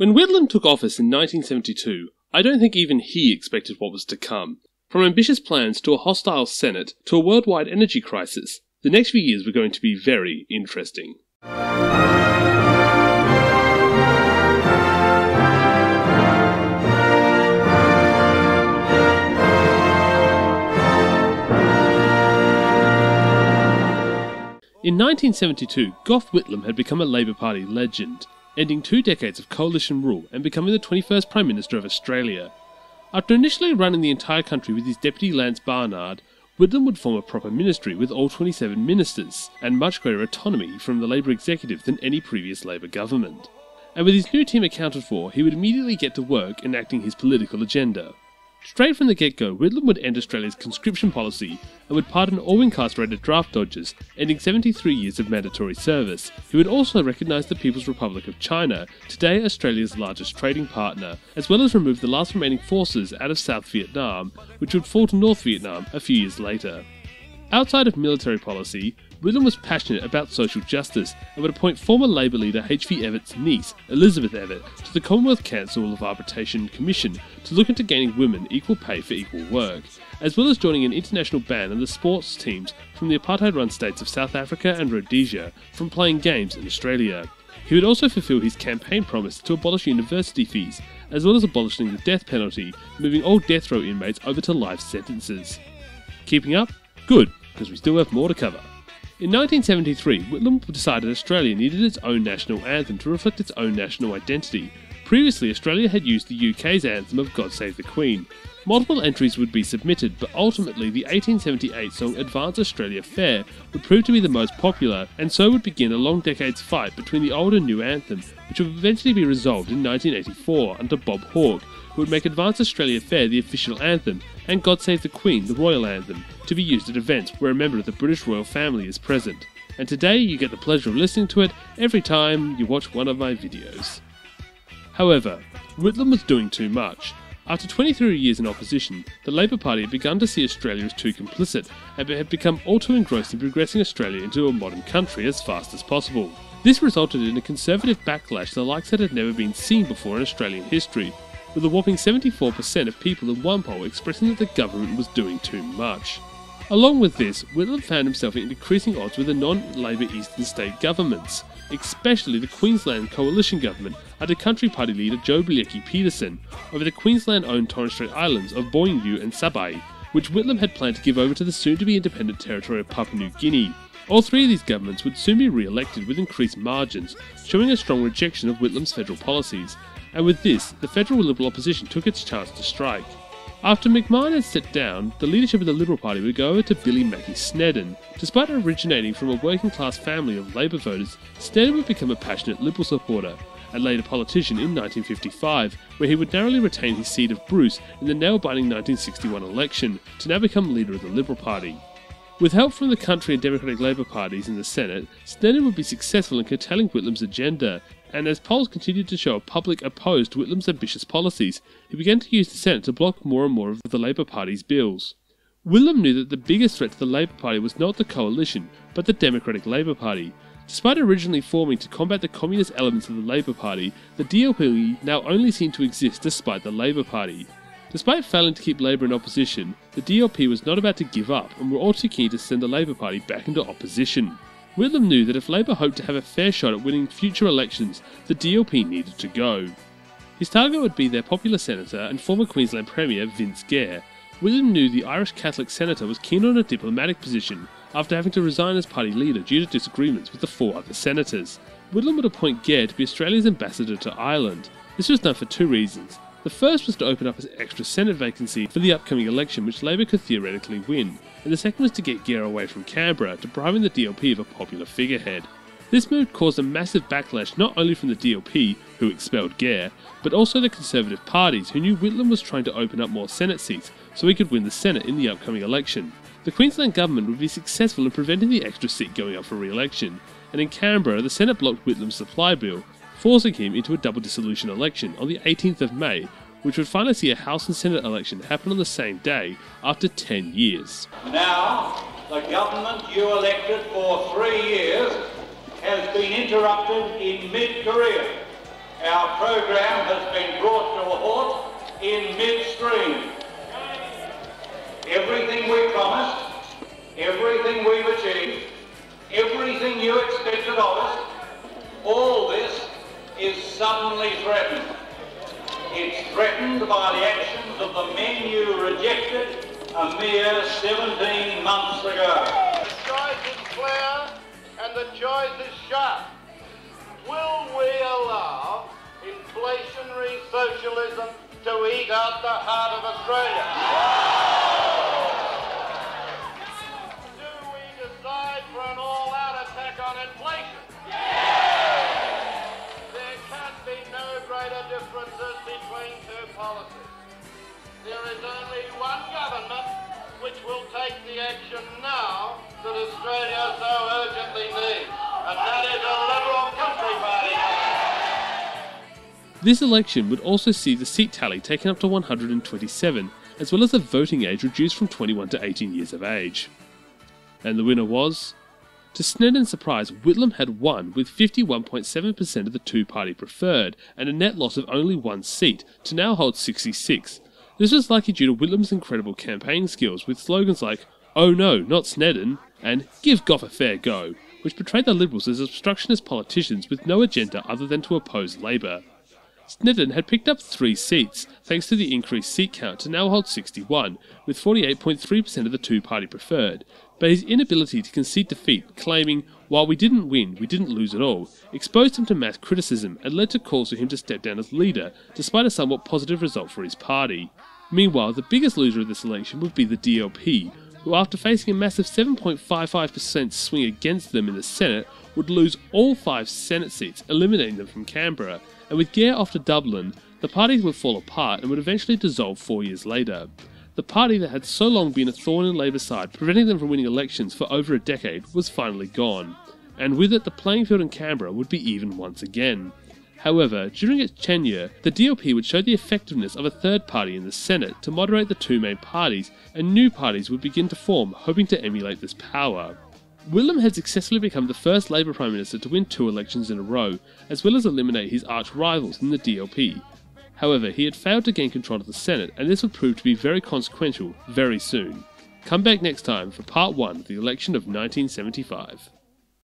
When Whitlam took office in 1972, I don't think even he expected what was to come. From ambitious plans to a hostile Senate to a worldwide energy crisis, the next few years were going to be very interesting. In 1972, Gough Whitlam had become a Labour Party legend, ending 2 decades of coalition rule and becoming the 21st Prime Minister of Australia. After initially running the entire country with his deputy Lance Barnard, Whitlam would form a proper ministry with all 27 ministers, and much greater autonomy from the Labour executive than any previous Labour government. And with his new team accounted for, he would immediately get to work enacting his political agenda. Straight from the get-go, Whitlam would end Australia's conscription policy and would pardon all incarcerated draft dodgers, ending 73 years of mandatory service. He would also recognise the People's Republic of China, today Australia's largest trading partner, as well as remove the last remaining forces out of South Vietnam, which would fall to North Vietnam a few years later. Outside of military policy, Whitlam was passionate about social justice and would appoint former Labour leader H.V. Evatt's niece, Elizabeth Evatt, to the Commonwealth Council of Arbitration Commission to look into gaining women equal pay for equal work, as well as joining an international ban on the sports teams from the apartheid-run states of South Africa and Rhodesia from playing games in Australia. He would also fulfil his campaign promise to abolish university fees, as well as abolishing the death penalty, moving all death row inmates over to life sentences. Keeping up? Good, because we still have more to cover. In 1973, Whitlam decided Australia needed its own national anthem to reflect its own national identity. Previously, Australia had used the UK's anthem of God Save the Queen. Multiple entries would be submitted, but ultimately the 1878 song Advance Australia Fair would prove to be the most popular, and so would begin a long decade's fight between the old and new anthem, which would eventually be resolved in 1984 under Bob Hawke, who would make Advance Australia Fair the official anthem, and God Save the Queen, the royal anthem, to be used at events where a member of the British royal family is present. And today you get the pleasure of listening to it every time you watch one of my videos. However, Whitlam was doing too much. After 23 years in opposition, the Labour Party had begun to see Australia as too complicit, and had become all too engrossed in progressing Australia into a modern country as fast as possible. This resulted in a conservative backlash the likes that had never been seen before in Australian history, with a whopping 74% of people in one poll expressing that the government was doing too much. Along with this, Whitlam found himself at increasing odds with the non-Labour eastern state governments, especially the Queensland coalition government under Country Party leader Joe Bjelke-Petersen, over the Queensland-owned Torres Strait Islands of Boigu and Sabai, which Whitlam had planned to give over to the soon-to-be independent territory of Papua New Guinea. All three of these governments would soon be re-elected with increased margins, showing a strong rejection of Whitlam's federal policies, and with this, the federal Liberal opposition took its chance to strike. After McMahon had stepped down, the leadership of the Liberal Party would go over to Billy Mackie Snedden. Despite originating from a working-class family of Labour voters, Snedden would become a passionate Liberal supporter, and later politician in 1955, where he would narrowly retain his seat of Bruce in the nail-biting 1961 election, to now become leader of the Liberal Party. With help from the country and Democratic Labour parties in the Senate, Snedden would be successful in curtailing Whitlam's agenda, and as polls continued to show a public opposed to Whitlam's ambitious policies, he began to use the Senate to block more and more of the Labour Party's bills. Whitlam knew that the biggest threat to the Labour Party was not the coalition, but the Democratic Labour Party. Despite originally forming to combat the communist elements of the Labour Party, the DLP now only seemed to exist despite the Labour Party. Despite failing to keep Labour in opposition, the DLP was not about to give up and were all too keen to send the Labour Party back into opposition. Whitlam knew that if Labour hoped to have a fair shot at winning future elections, the DLP needed to go. His target would be their popular senator and former Queensland Premier Vince Gair. Whitlam knew the Irish Catholic senator was keen on a diplomatic position after having to resign as party leader due to disagreements with the 4 other senators. Whitlam would appoint Gair to be Australia's ambassador to Ireland. This was done for 2 reasons. The first was to open up an extra Senate vacancy for the upcoming election which Labour could theoretically win, and the second was to get Gair away from Canberra, depriving the DLP of a popular figurehead. This move caused a massive backlash not only from the DLP, who expelled Gair, but also the Conservative parties, who knew Whitlam was trying to open up more Senate seats so he could win the Senate in the upcoming election. The Queensland government would be successful in preventing the extra seat going up for re-election, and in Canberra the Senate blocked Whitlam's supply bill, forcing him into a double dissolution election on the 18th of May, which would finally see a House and Senate election happen on the same day after 10 years. Now, the government you elected for 3 years has been interrupted in mid-career Our program has been brought to a halt in midstream. Everything we promised, everything we've achieved, everything you expected of us, all this is suddenly threatened. It's threatened by the actions of the men you rejected a mere 17 months ago. The choice is clear and the choice is sharp. Will we allow inflationary socialism to eat out the heart of Australia? Yeah. Do we decide for an all-out attack on inflation? Yeah. There can be no greater differences between two policies. There is only one government which will take the action now that Australia so urgently needs, and that is a Liberal Country Party. This election would also see the seat tally taken up to 127, as well as the voting age reduced from 21 to 18 years of age. And the winner was... To Snedden's surprise, Whitlam had won with 51.7% of the two-party preferred, and a net loss of only one seat, to now hold 66. This was likely due to Whitlam's incredible campaign skills, with slogans like, "Oh no, not Snedden," and "Give Gough a fair go," which portrayed the Liberals as obstructionist politicians with no agenda other than to oppose Labour. Snedden had picked up 3 seats, thanks to the increased seat count to now hold 61, with 48.3% of the two-party preferred, but his inability to concede defeat, claiming, "While we didn't win, we didn't lose at all," exposed him to mass criticism and led to calls for him to step down as leader, despite a somewhat positive result for his party. Meanwhile, the biggest loser of this election would be the DLP, who after facing a massive 7.55% swing against them in the Senate, would lose all 5 Senate seats, eliminating them from Canberra, and with Gair off to Dublin, the party would fall apart and would eventually dissolve 4 years later. The party that had so long been a thorn in Labour's side, preventing them from winning elections for over a decade, was finally gone, and with it the playing field in Canberra would be even once again. However, during its tenure, the DLP would show the effectiveness of a third party in the Senate to moderate the two main parties, and new parties would begin to form, hoping to emulate this power. Whitlam had successfully become the first Labour Prime Minister to win 2 elections in a row, as well as eliminate his arch-rivals in the DLP. However, he had failed to gain control of the Senate, and this would prove to be very consequential very soon. Come back next time for part 1 of the election of 1975.